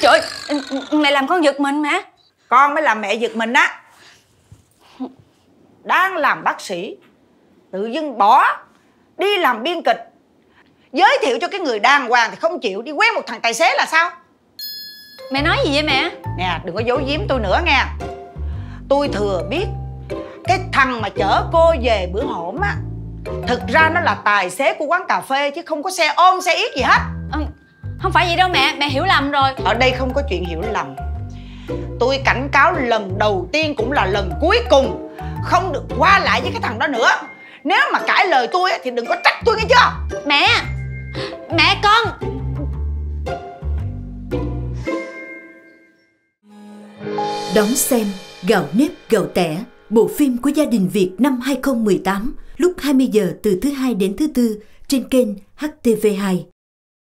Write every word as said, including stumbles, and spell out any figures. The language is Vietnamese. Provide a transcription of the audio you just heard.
Trời ơi, mẹ làm con giật mình mà. Con mới làm mẹ giật mình á. Đang làm bác sĩ, tự dưng bỏ đi làm biên kịch, giới thiệu cho cái người đàng hoàng thì không chịu, đi quen một thằng tài xế là sao? Mẹ nói gì vậy mẹ? Nè, đừng có giấu giếm tôi nữa nghe. Tôi thừa biết cái thằng mà chở cô về bữa hổm á, thực ra nó là tài xế của quán cà phê chứ không có xe ôm, xe yết gì hết. Ừ, không phải vậy đâu mẹ, mẹ hiểu lầm rồi. Ở đây không có chuyện hiểu lầm. Tôi cảnh cáo lần đầu tiên cũng là lần cuối cùng, không được qua lại với cái thằng đó nữa. Nếu mà cãi lời tôi thì đừng có trách tôi nghe chưa? Mẹ! Mẹ con! Đón xem Gạo nếp gạo tẻ, bộ phim của gia đình Việt năm hai không một tám, lúc hai mươi giờ từ thứ Hai đến thứ Tư trên kênh H T V hai.